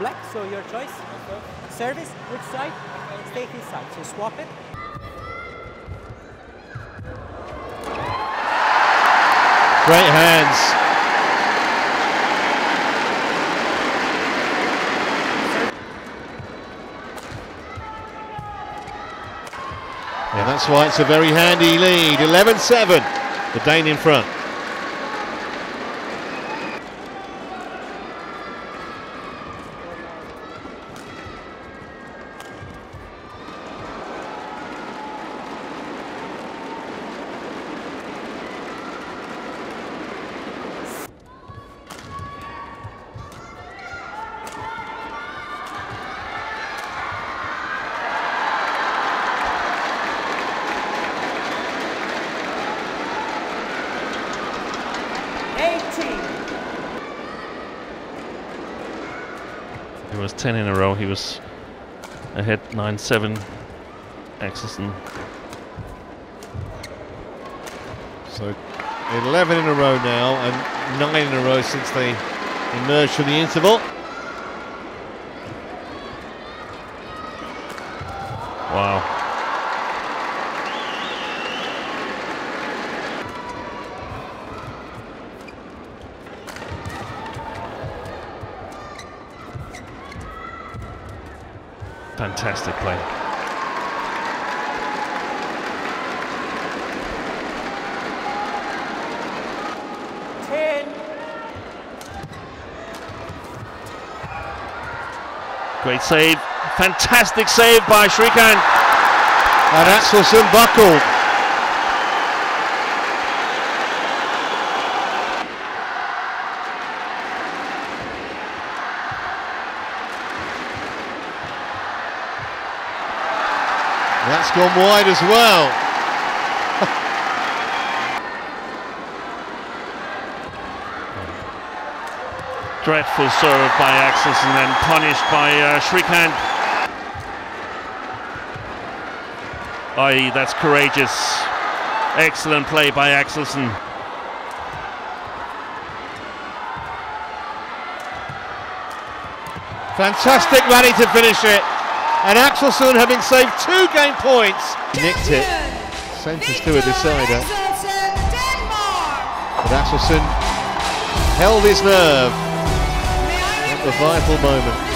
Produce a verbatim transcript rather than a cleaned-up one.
black, so your choice. Okay. Service, which side? Okay. Stay his side, so swap it. Great hands. And that's why it's a very handy lead, eleven seven, the Dane in front. It was ten in a row, he was ahead nine seven, Axelsen. So eleven in a row now and nine in a row since they emerged from the interval. Wow. Fantastic play. ten. Great save. Fantastic save by Srikanth. And Axelsen buckled. That's gone wide as well. Dreadful serve by Axelsen and punished by uh, Srikanth. Aye, that's courageous. Excellent play by Axelsen. Fantastic rally to finish it. And Axelsen, having saved two game points, nicked it. Sent us to a decider. But Axelsen held his nerve at the vital moment.